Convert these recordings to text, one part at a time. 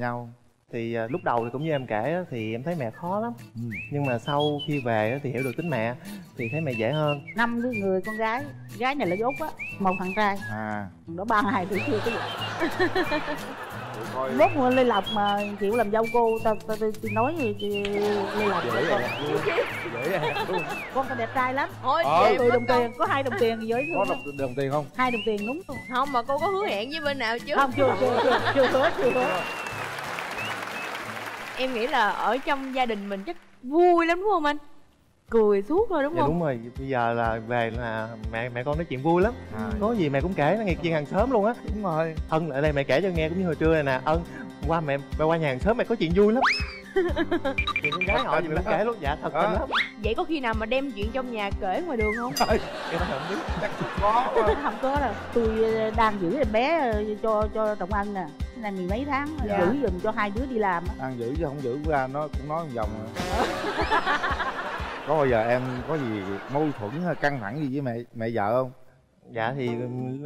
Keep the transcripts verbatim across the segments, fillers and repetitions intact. nhau. Thì à, lúc đầu thì cũng như em kể á, thì em thấy mẹ khó lắm, ừ. Nhưng mà sau khi về á, thì hiểu được tính mẹ, thì thấy mẹ dễ hơn. Năm đứa người con gái, gái này là dốt á, một thằng trai à, đó ba hai tuổi chưa cái gì. Lúc Lê Lộc mà chịu làm dâu cô, tao ta, ta, ta nói gì chị... Lê Lộc dễ vậy, dễ vậy. Con con đẹp trai lắm. Ôi, ờ, tôi đồng tiền, có hai đồng tiền với có đồng, đồng, đồng tiền không? Hai đồng tiền đúng không? Không, mà cô có hứa hẹn với bên nào chứ? Không, chưa chưa chưa chưa hứa chưa hứa. Em nghĩ là ở trong gia đình mình chắc vui lắm đúng không anh? Cười suốt thôi đúng dạ, không? Đúng rồi, bây giờ là về là mẹ mẹ con nói chuyện vui lắm à. Có gì mẹ cũng kể, nó nghe chuyện hàng xóm luôn á. Đúng rồi. Ân lại đây mẹ kể cho nghe cũng như hồi trưa này nè. Ân, qua mẹ mẹ qua nhà hàng xóm mẹ có chuyện vui lắm. Chuyện con gái họ gì cũng kể luôn, dạ thật à. Lắm. Vậy có khi nào mà đem chuyện trong nhà kể ngoài đường không? Ê, em không biết, chắc có. Không có đâu. Tôi đang giữ em bé cho cho Trọng Ân nè, này mười mấy tháng dạ. Giữ giùm cho hai đứa đi làm. Ăn giữ chứ không giữ ra nó cũng nói một vòng. Có bao giờ em có gì mâu thuẫn hay căng thẳng gì với mẹ mẹ vợ không? Dạ thì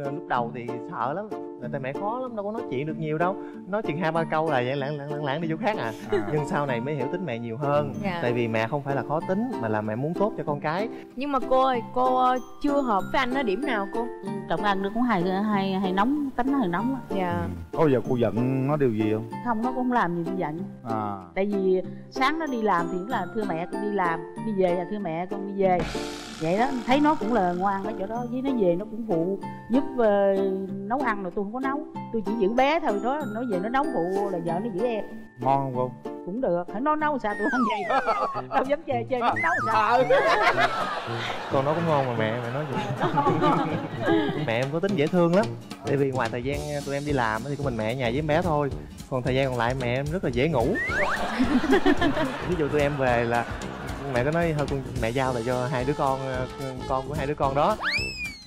lúc đầu thì sợ lắm, tại mẹ khó lắm, đâu có nói chuyện được nhiều đâu, nói chuyện hai ba câu là vậy lãng lãng lãng đi chỗ khác à. À nhưng sau này mới hiểu tính mẹ nhiều hơn dạ. Tại vì mẹ không phải là khó tính mà là mẹ muốn tốt cho con cái. Nhưng mà cô ơi, cô chưa hợp với anh ở điểm nào cô? Trọng Ân nó cũng hay hay hay nóng, tính nó hay nóng á dạ. Có giờ cô giận nó điều gì không? Không, nó cũng không làm gì tôi giận à. Tại vì sáng nó đi làm thì cũng là thưa mẹ con đi làm, đi về là thưa mẹ con đi về vậy đó. Thấy nó cũng là ngoan ở chỗ đó, với nó về nó cũng phụ giúp uh, nấu ăn rồi. Tôi không có nấu, tôi chỉ giữ bé thôi đó, nó về nó nấu phụ là vợ nó giữ em. Ngon không? Cũng được, hả? Nó nấu sao tôi không vậy. Đâu dám chê chê nó nấu sao. Con nó cũng ngon mà mẹ mẹ nói gì. Mẹ em có tính dễ thương lắm, tại vì ngoài thời gian tụi em đi làm thì của mình mẹ ở nhà với em bé thôi, còn thời gian còn lại mẹ em rất là dễ ngủ. Ví dụ tụi em về là mẹ có nói thôi con mẹ giao lại cho hai đứa con con của hai đứa con đó.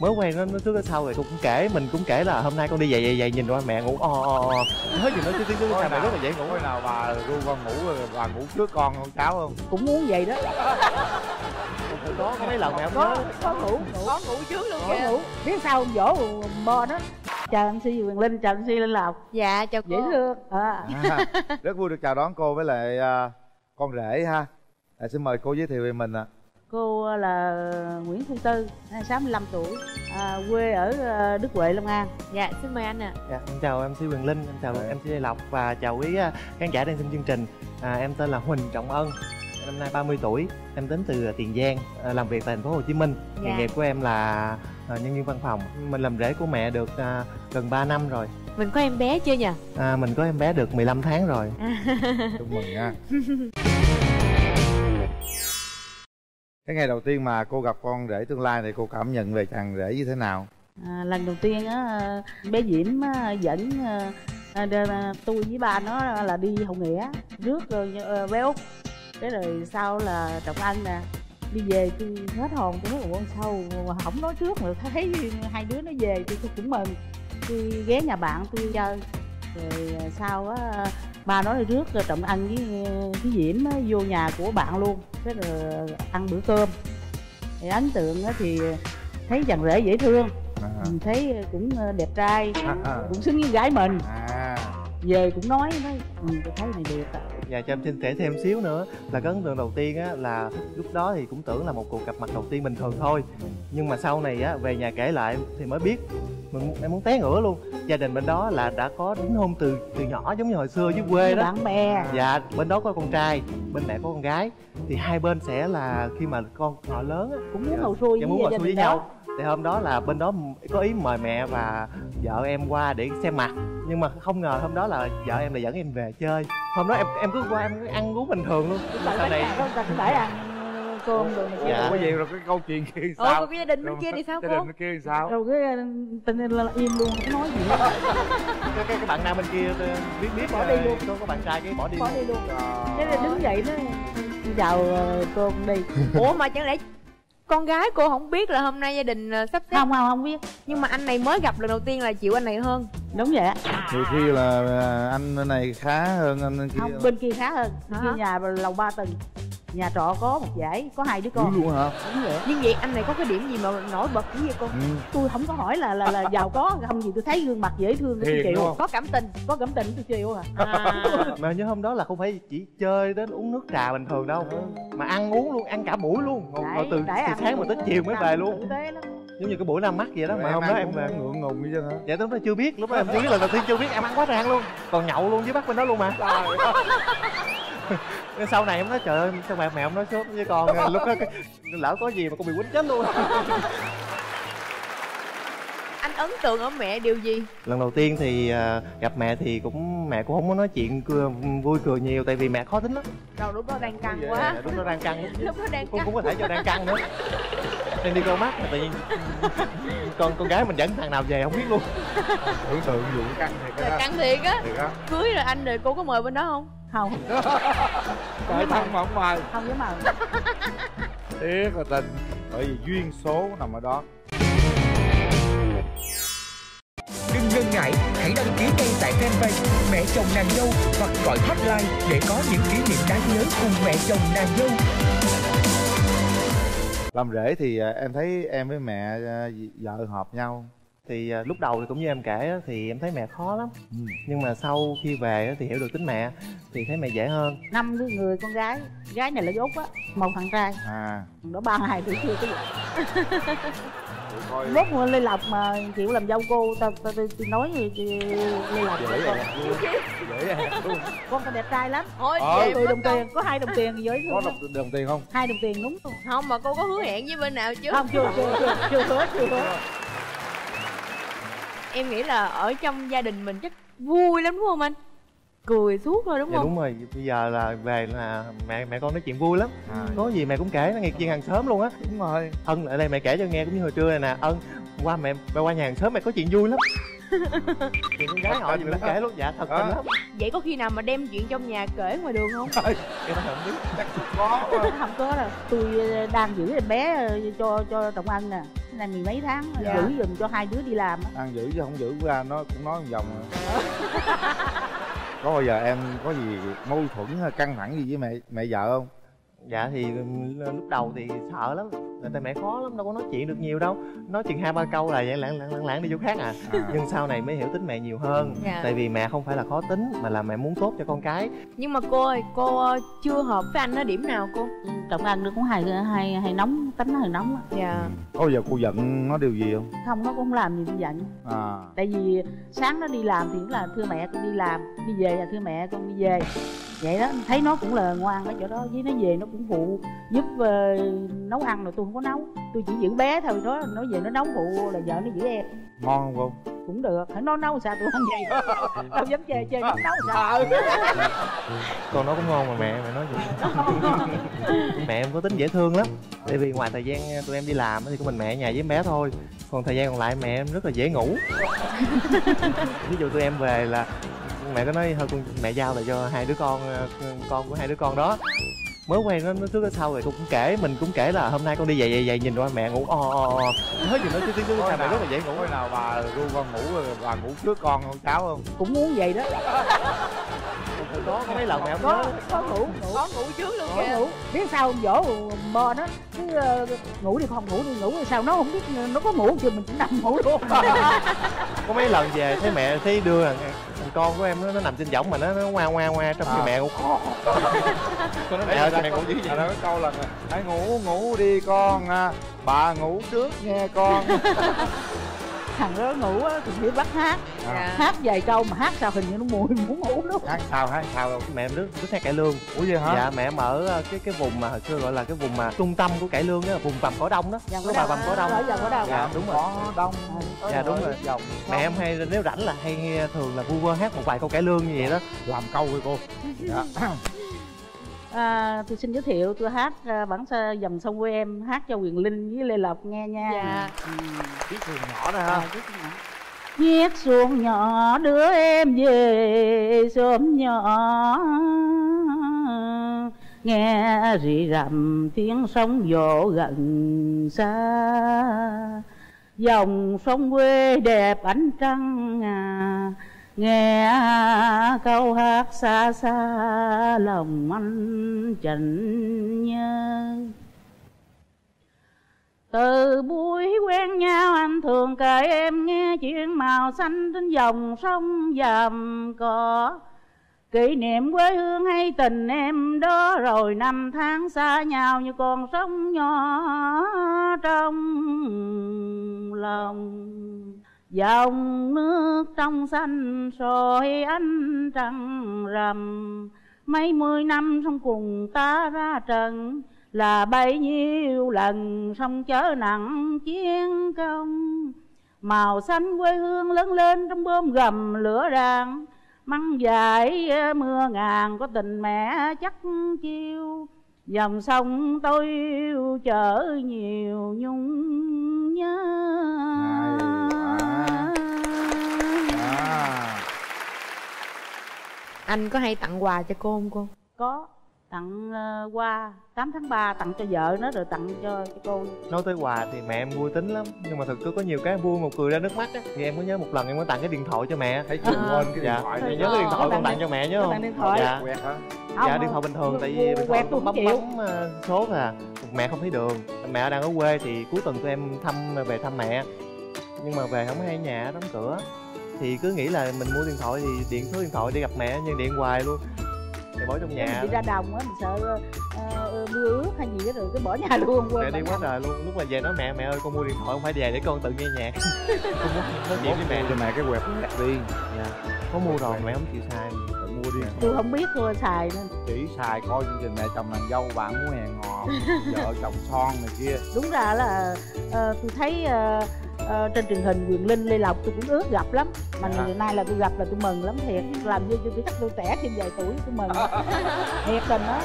Mới quen nó nó trước đó sau rồi cũng kể, mình cũng kể là hôm nay con đi dậy dậy dậy nhìn qua mẹ ngủ o o o nói gì nói chứ tiếng tiếng mẹ rất là dễ ngủ. Hồi nào bà ru con ngủ rồi bà ngủ trước con con cháu không? Cũng muốn vậy đó. Có mấy lần mẹ không có có ngủ có ngủ trước luôn kìa, ngủ phía sau dỗ bò đó. Chào em xê Quyền Linh, chào em xê Lê Lộc. Dạ chào cô. Dễ thương à. À, rất vui được chào đón cô với lại uh, con rể ha. À, xin mời cô giới thiệu về mình ạ. À, cô là Nguyễn Thu Tư, sáu mươi lăm tuổi, à, quê ở Đức Huệ, Long An. Dạ, xin mời anh ạ. À. Dạ, em chào em xê Quyền Linh, em chào ừ. em xê Lê Lộc và chào quý khán giả đang xem chương trình. À, em tên là Huỳnh Trọng Ân, năm nay ba mươi tuổi, em đến từ Tiền Giang, làm việc tại thành phố Hồ Chí Minh. Nghề dạ. nghiệp của em là nhân viên văn phòng. Mình làm rể của mẹ được gần ba năm rồi. Mình có em bé chưa nhỉ? À, mình có em bé được mười lăm tháng rồi. Chúc mừng nha. Cái ngày đầu tiên mà cô gặp con rể tương lai thì cô cảm nhận về chàng rể như thế nào? À, lần đầu tiên á, bé Diễm á, dẫn à, tôi với ba nó là đi Hậu Nghĩa rước rồi bé Út. Thế rồi sau là Trọng Ân nè, đi về tôi hết hồn, tôi nói ủa sao mà không nói trước mà thấy hai đứa nó về tôi cũng mừng. Tôi ghé nhà bạn tôi chơi. Rồi sau á, ba nói rước Trọng Ân với cái Diễm á, vô nhà của bạn luôn. Thế rồi ăn bữa cơm thì ấn tượng á, thì thấy chàng rể dễ thương à, mình thấy cũng đẹp trai à, à. Cũng xứng với gái mình à. Về cũng nói nói mình ừ, thấy này đẹp à. Dạ cho em xin kể thêm xíu nữa là cái ấn tượng đầu tiên á, là lúc đó thì cũng tưởng là một cuộc gặp mặt đầu tiên bình thường thôi, nhưng mà sau này á, về nhà kể lại thì mới biết mình em muốn té ngửa luôn. Gia đình bên đó là đã có đính hôn từ từ nhỏ giống như hồi xưa dưới quê đó, bạn bè. Dạ bên đó có con trai, bên mẹ có con gái, thì hai bên sẽ là khi mà con họ lớn á, cũng muốn dạ, hầu xuôi với, với, với nhau. Thì hôm đó là bên đó có ý mời mẹ và vợ em qua để xem mặt, nhưng mà không ngờ hôm đó là vợ em lại dẫn em về chơi. Hôm đó em em cứ qua em cứ ăn uống bình thường luôn. Mà sau này cũng phải ăn cơm rồi này dạ. Cái gì rồi cái câu chuyện kia sao? Ủa, cái gia đình bên kia thì sao cô? Gia đình bên kia thì sao? Rồi cái tình hình là im luôn, không nói gì hết. Cái, cái, cái bạn nam bên kia biết biết bỏ đi luôn. Cô có bạn trai cái bỏ đi bỏ luôn. Bỏ đi luôn. Thế là đứng dậy nó chào cô cũng đi. Ủa mà chẳng lẽ con gái cô không biết là hôm nay gia đình sắp xếp? Không không không biết. Nhưng mà anh này mới gặp lần đầu tiên là chịu anh này hơn. Đúng vậy á. Thì kia là anh này khá hơn anh kia. Không, bên kia khá hơn. Bên kia nhà lầu ba tầng. Nhà trọ có một dãy, có hai đứa con. Đúng luôn hả? Đúng vậy. Nhưng vậy anh này có cái điểm gì mà nổi bật với con? Ừ. Tôi không có hỏi là là là giàu có không gì, tôi thấy gương mặt dễ thương tôi chịu. Có cảm tình, có cảm tình tôi chịu à. à. Mà nhớ hôm đó là không phải chỉ chơi đến uống nước trà bình thường đâu, mà ăn uống luôn, ăn cả buổi luôn. Đấy, rồi từ, từ sáng mà tới chiều mới về luôn. Giống như cái buổi ra mắt vậy đó. Rồi mà hôm đó em về ngượng ngùng như vậy hả? Dạ lúc đó chưa biết, lúc đó em chưa biết, lần đầu tiên chưa biết em ăn quá ràng luôn, còn nhậu luôn với bác bên đó luôn mà. Nên sau này em nói trời ơi sao mẹ mẹ không nói sớm với con, lúc đó lỡ có gì mà con bị quýnh chết luôn. Anh ấn tượng ở mẹ điều gì? Lần đầu tiên thì gặp mẹ thì cũng mẹ cũng không có nói chuyện vui cười nhiều, tại vì mẹ khó tính lắm. Đâu lúc đó đang căng quá. Lúc đó đang căng. Lúc đó đang căng. Cũng, cũng có thể cho đang căng nữa. Đang đi coi mắt mà tự nhiên con con gái mình dẫn thằng nào về không biết luôn. Tưởng tượng vụ căng thiệt á. Căng thiệt á. Cưới rồi anh rồi cô có mời bên đó không? Không. Tại thân mà không mời. Không dám mời. Tiếc là tình. Bởi vì duyên số nằm ở đó. Đừng ngần ngại, hãy đăng ký ngay tại fanpage Mẹ chồng nàng dâu hoặc gọi hotline để có những kỷ niệm đáng nhớ cùng mẹ chồng nàng dâu. Làm rể thì em thấy em với mẹ vợ hợp nhau. Thì lúc đầu thì cũng như em kể thì em thấy mẹ khó lắm, ừ. Nhưng mà sau khi về thì hiểu được tính mẹ thì thấy mẹ dễ hơn. Năm đứa người con gái, gái này là dốt á, một thằng trai à, nó ba hai tuổi chưa cái gì. Lúc Lê Lộc mà chịu làm dâu cô, tao ta, ta, ta nói người Lê Lộc dễ vậy luôn. Con tao đẹp trai lắm. Ôi, ờ, tôi đồng tiền, có hai đồng tiền giới thiệu. Có đồng, đồng tiền không? Hai đồng tiền đúng không? Không mà cô có hứa hẹn với bên nào chứ? Không chưa chưa chưa chưa hứa chưa hứa. Em nghĩ là ở trong gia đình mình chắc vui lắm đúng không anh? Cười suốt thôi đúng dạ, không? Đúng rồi, bây giờ là về là mẹ mẹ con nói chuyện vui lắm à. Có gì mẹ cũng kể, nó nghe chuyện hàng xóm luôn á. Đúng rồi. Ân lại đây mẹ kể cho nghe cũng như hồi trưa này nè. Ân qua mẹ, mẹ qua nhà hàng xóm mẹ có chuyện vui lắm. Chuyện con gái họ gì mẹ kể luôn, dạ thật à. Tình lắm. Vậy có khi nào mà đem chuyện trong nhà kể ngoài đường không? Em không biết, chắc có. Không có đâu. Tôi đang giữ em bé cho cho Trọng Ân nè, là mười mấy tháng dạ. Giữ dùm cho hai đứa đi làm á. Ăn giữ chứ không giữ ra nó cũng nói một vòng rồi. Có bao giờ em có gì mâu thuẫn hay căng thẳng gì với mẹ mẹ vợ không? Dạ thì lúc đầu thì sợ lắm, tại mẹ khó lắm, đâu có nói chuyện được nhiều đâu, nói chuyện hai ba câu là lãng lãng lãng đi chỗ khác à. À nhưng sau này mới hiểu tính mẹ nhiều hơn dạ. Tại vì mẹ không phải là khó tính mà là mẹ muốn tốt cho con cái. Nhưng mà cô ơi, cô chưa hợp với anh ở điểm nào cô? Trọng Ân nó cũng hay hay hay nóng, tính nó hay nóng á dạ. Có bao giờ cô giận nó điều gì không? Không, nó cũng không làm gì tôi giận à. Tại vì sáng nó đi làm thì cũng là thưa mẹ con đi làm, đi về là thưa mẹ con đi về vậy đó. Thấy nó cũng là ngoan ở chỗ đó, với nó về nó cũng phụ giúp uh, nấu ăn, rồi tôi không có nấu, tôi chỉ giữ bé thôi đó. Nó về nó nấu phụ là vợ nó giữ em. Ngon không cô? Cũng được, phải nó nấu sao tôi không vậy. Đâu dám chê chê nó nấu sao. Còn nó cũng ngon mà mẹ mẹ nói gì. Mẹ em có tính dễ thương lắm, tại vì ngoài thời gian tụi em đi làm thì có mình mẹ ở nhà với em bé thôi, còn thời gian còn lại mẹ em rất là dễ ngủ. Ví dụ tụi em về là mẹ có nói thôi con mẹ giao lại cho hai đứa con, con của hai đứa con đó. Mới quen nó trước đó sau rồi cũng kể, mình cũng kể là hôm nay con đi dậy dậy dậy nhìn qua mẹ ngủ o o o nói gì nói tiếng tiếng mẹ rất là dễ ngủ. Hồi nào bà ru con ngủ rồi bà ngủ trước con con cháu không? Cũng muốn vậy đó. Có mấy lần mẹ có có ngủ có ngủ trước luôn kìa, biết sao không dỗ mơ nó chứ ngủ đi không ngủ đi ngủ sao nó không biết nó có ngủ chưa, mình cũng nằm ngủ luôn. Có mấy lần về thấy mẹ thấy đưa là con của em nó, nó nằm trên võng mà nó nó ngoa ngoa ngoa trong khi à. Mẹ ngủ. Con nó mẹ mẹ ngủ dữ vậy. Nó câu là hãy ngủ ngủ đi con, bà ngủ trước nghe con. Thằng đó ngủ á thì biết bắt hát à. Hát vài câu mà hát sao hình như nó mùi muốn ngủ luôn. Hát sao hát sao đâu. Mẹ em rất rất hay cải lương. Ủa vậy hả? Dạ mẹ em ở cái cái vùng mà hồi xưa gọi là cái vùng mà trung tâm của cải lương đó, vùng Vàm Cỏ Đông đó. Dạ, có bà Vàm Cỏ Đông. Dạ, dạ, dạ đúng rồi. Cỏ Đông. Dạ, dạ đúng rồi. Dòng. Mẹ em hay nếu rảnh là hay thường là vu vơ hát một vài câu cải lương như vậy đó. Làm câu rồi cô. Dạ. À, tôi xin giới thiệu tôi hát uh, bản xa dòng sông quê em, hát cho Quyền Linh với Lê Lộc nghe nha. Dạ. Chiếc ừ. xuồng nhỏ đó ha. Chiếc xuồng nhỏ đưa em về xóm nhỏ, nghe rì rầm tiếng sóng vỗ gần xa. Dòng sông quê đẹp ánh trăng à, nghe câu hát xa xa lòng anh chạnh nhớ. Từ buổi quen nhau anh thường kể em nghe chuyện màu xanh trên dòng sông Vàm Cỏ, kỷ niệm quê hương hay tình em đó, rồi năm tháng xa nhau như con sóng nhỏ trong lòng. Dòng nước trong xanh soi ánh trăng rằm, mấy mươi năm sông cùng ta ra trận, là bấy nhiêu lần sông chở nặng chiến công. Màu xanh quê hương lớn lên trong bơm gầm lửa ràng, măng dải mưa ngàn có tình mẹ chắc chiêu. Dòng sông tôi yêu chở nhiều nhung nhớ. À. À. Anh có hay tặng quà cho cô không cô? Có. Tặng uh, quà tám tháng ba tặng cho vợ nó rồi tặng cho, cho cô. Nói tới quà thì mẹ em vui tính lắm, nhưng mà thực tôi có nhiều cái vui mà cười ra nước mắt á. Thì em có nhớ một lần em có tặng cái điện thoại cho mẹ. Thấy chưa? Quên cái điện thoại. Mẹ nhớ cái điện thoại con tặng cho mẹ nhớ không? Tặng điện thoại. Dạ. Quẹt hả? Dạ điện thoại bình thường, tại vì quẹt tôi bấm bấm số à. Mẹ không thấy đường. Mẹ đang ở quê thì cuối tuần tụi em thăm về thăm mẹ. Nhưng mà về không hay nhà đóng cửa. Thì cứ nghĩ là mình mua điện thoại thì điện số điện thoại đi gặp mẹ, nhưng điện hoài luôn. Bỏ trong nhà mình đi ra đồng á, mình sợ uh, mưa ướt hay gì đó rồi cứ bỏ nhà luôn, quên mẹ đi quá trời luôn. Lúc mà về nói mẹ mẹ ơi con mua điện thoại không phải về để con tự nghe nhạc. Con muốn nói chuyện với mẹ cho mẹ cái quẹt đi. Dạ. Có mua rồi mẹ không chịu xài, tự mua đi. Tôi không biết tôi xài nên chỉ xài coi chương trình Mẹ Chồng Nàng Dâu, Bạn Muốn Hẹn Hò, Vợ Chồng Son này kia. Đúng ra là uh, tôi thấy uh, Ờ, trên truyền hình Quyền Linh, Lê Lộc tôi cũng ước gặp lắm. Mà ngày nay là tôi gặp là tôi mừng lắm thiệt. Làm như tôi chắc tôi trẻ thêm vài tuổi tôi mừng. Thiệt tình đó.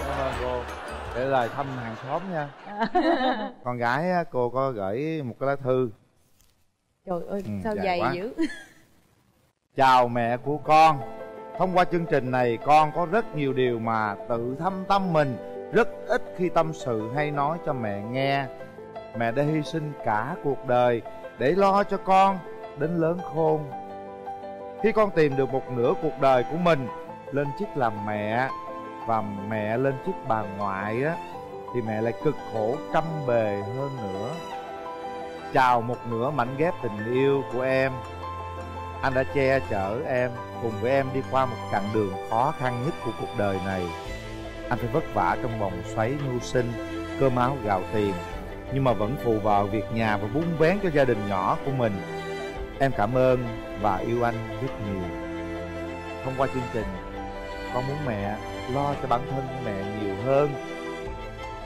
Để lời thăm hàng xóm nha. Con gái cô có gửi một cái lá thư. Trời ơi ừ, sao dày quá. Dữ. Chào mẹ của con. Thông qua chương trình này con có rất nhiều điều mà tự thâm tâm mình. Rất ít khi tâm sự hay nói cho mẹ nghe. Mẹ đã hy sinh cả cuộc đời để lo cho con đến lớn khôn. Khi con tìm được một nửa cuộc đời của mình lên chức làm mẹ và mẹ lên chức bà ngoại á, thì mẹ lại cực khổ trăm bề hơn nữa. Chào một nửa mảnh ghép tình yêu của em. Anh đã che chở em, cùng với em đi qua một chặng đường khó khăn nhất của cuộc đời này. Anh phải vất vả trong vòng xoáy mưu sinh, cơm áo gạo tiền, nhưng mà vẫn phụ vào việc nhà và vun vén cho gia đình nhỏ của mình. Em cảm ơn và yêu anh rất nhiều. Thông qua chương trình, con muốn mẹ lo cho bản thân của mẹ nhiều hơn.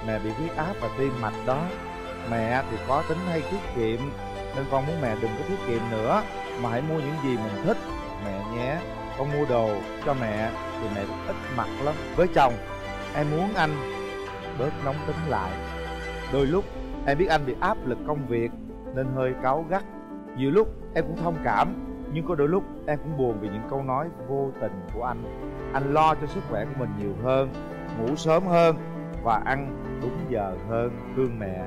Mẹ bị huyết áp và tim mạch đó. Mẹ thì có tính hay tiết kiệm, nên con muốn mẹ đừng có tiết kiệm nữa, mà hãy mua những gì mình thích mẹ nhé. Con mua đồ cho mẹ thì mẹ ít mặc lắm. Với chồng, em muốn anh bớt nóng tính lại. Đôi lúc em biết anh bị áp lực công việc nên hơi cáu gắt. Nhiều lúc em cũng thông cảm, nhưng có đôi lúc em cũng buồn vì những câu nói vô tình của anh. Anh lo cho sức khỏe của mình nhiều hơn, ngủ sớm hơn và ăn đúng giờ hơn. Thương mẹ,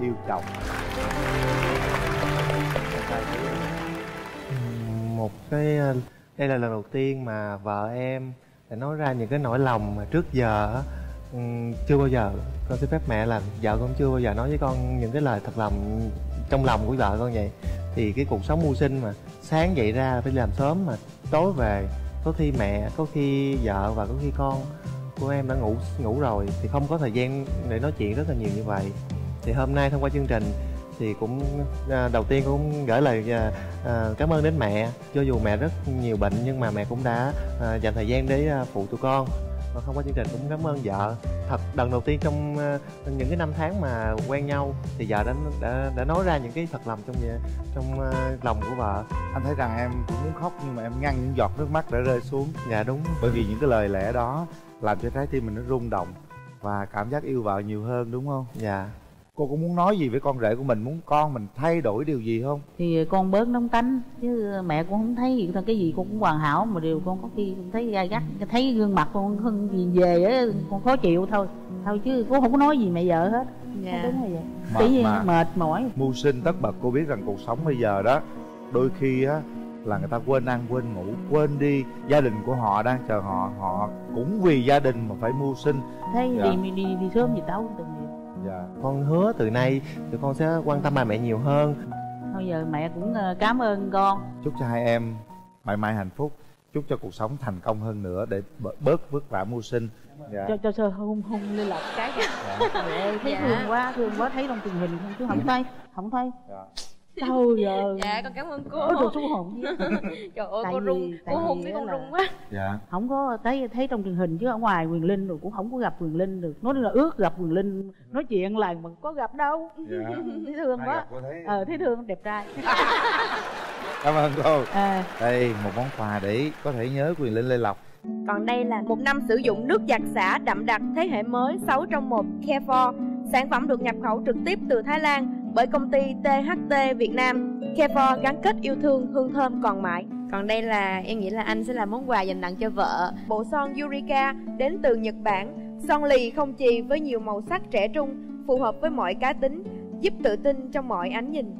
yêu chồng. Một cái đây là lần đầu tiên mà vợ em đã nói ra những cái nỗi lòng mà trước giờ Ừ, chưa bao giờ con xin phép mẹ là vợ con chưa bao giờ nói với con những cái lời thật lòng trong lòng của vợ con vậy. Thì cái cuộc sống mưu sinh mà sáng dậy ra phải làm sớm mà tối về có khi mẹ, có khi vợ và có khi con của em đã ngủ ngủ rồi, thì không có thời gian để nói chuyện rất là nhiều như vậy. Thì hôm nay thông qua chương trình thì cũng à, đầu tiên cũng gửi lời à, cảm ơn đến mẹ. Cho dù mẹ rất nhiều bệnh nhưng mà mẹ cũng đã à, dành thời gian để à, phụ tụi con. Và thông qua chương trình cũng cảm ơn vợ. Thật lần đầu tiên trong uh, những cái năm tháng mà quen nhau thì vợ đã đã, đã nói ra những cái thật lòng trong trong uh, lòng của vợ. Anh thấy rằng em cũng muốn khóc nhưng mà em ngăn những giọt nước mắt đã rơi xuống. Dạ đúng. Bởi vì những cái lời lẽ đó làm cho trái tim mình nó rung động và cảm giác yêu vợ nhiều hơn đúng không? Dạ. Cô cũng muốn nói gì với con rể của mình, muốn con mình thay đổi điều gì không? Thì con bớt nóng tánh, chứ mẹ con không thấy cái gì con cũng hoàn hảo, mà điều con có khi con thấy gai gắt, thấy gương mặt con nhìn về á con khó chịu thôi. Thôi chứ cô không có nói gì mẹ vợ hết. Dạ. Đúng rồi vậy. Mệt, mà. Mệt mỏi. Mưu sinh tất bật, cô biết rằng cuộc sống bây giờ đó đôi khi á là người ta quên ăn quên ngủ, quên đi gia đình của họ đang chờ họ, họ cũng vì gia đình mà phải mưu sinh. Thế dạ. thì mình đi đi sớm gì tao không từng hiểu. Dạ. Con hứa từ nay tụi con sẽ quan tâm bà mẹ nhiều hơn. Thôi giờ mẹ cũng cảm ơn con. Chúc cho hai em mãi mãi hạnh phúc, chúc cho cuộc sống thành công hơn nữa để bớt vất vả mưu sinh. Dạ. Cho cho sơ hung hung Lê Lộc cái dạ. Mẹ thấy dạ. thương quá, thương quá, thấy trong tình hình không chứ không thấy, không thấy. Dạ. Sao giờ? Dạ con cảm ơn cô. Ôi trời, xấu hổ. Trời ơi tại cô rung, cô hung cái con là... rung quá. Dạ. Không có thấy thấy trong truyền hình chứ ở ngoài Quyền Linh rồi cũng không có gặp Quyền Linh được. Nói là ước gặp Quyền Linh, nói chuyện là mà có gặp đâu. Dạ. Thấy thương quá. Thấy... Ờ thấy thương, đẹp trai. Cảm ơn cô. À. Đây một món quà để có thể nhớ Quyền Linh Lê Lộc. Còn đây là một năm sử dụng nước giặt xả đậm đặc thế hệ mới sáu trong một Kefor. Sản phẩm được nhập khẩu trực tiếp từ Thái Lan bởi công ty tê hát tê Việt Nam. Kefor gắn kết yêu thương, hương thơm còn mãi. Còn đây là em nghĩ là anh sẽ là món quà dành tặng cho vợ. Bộ son Eureka đến từ Nhật Bản. Son lì không chì với nhiều màu sắc trẻ trung, phù hợp với mọi cá tính, giúp tự tin trong mọi ánh nhìn.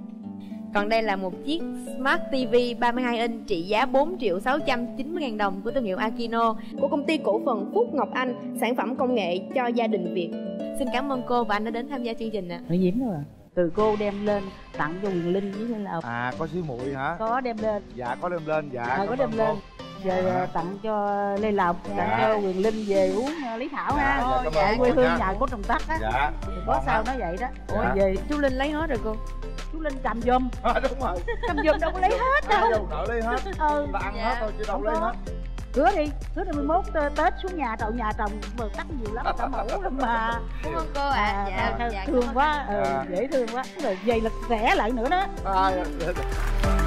Còn đây là một chiếc Smart ti vi ba mươi hai inch trị giá bốn triệu sáu trăm chín mươi ngàn đồng của thương hiệu Akino của công ty cổ phần Phúc Ngọc Anh, sản phẩm công nghệ cho gia đình Việt. Xin cảm ơn cô và anh đã đến tham gia chương trình ạ. Nó dím rồi. Từ cô đem lên tặng cho Quyền Linh với Lê Lộc. À có xíu muội hả? Có đem lên. Dạ có đem lên, dạ. À, có đem lên. Rồi à. Tặng cho Lê Lộc, dạ. tặng cho Quyền Linh về uống Lý Thảo dạ, ha. Dạ, dạ, quê hương nhà có trồng tắc á. Dạ. Có sao nói vậy đó. Ủa dạ. về chú Linh lấy hết rồi cô. Chú Linh cầm giùm. À, đúng rồi. Cầm giùm đâu có lấy hết đâu. Đâu đỡ lấy hết. Ừ. Ta ăn dạ. hết thôi chứ đâu lấy hết. Hứa đi, hứa hai mươi mốt Tết xuống nhà trậu nhà trồng mà cắt nhiều lắm, tao mẫu lắm mà. Cảm ơn cô ạ. À. Dạ, à, dạ, thương dạ, quá, dạ. Ừ, dễ thương quá. Rồi giày lực rẻ lại nữa đó. À, dạ.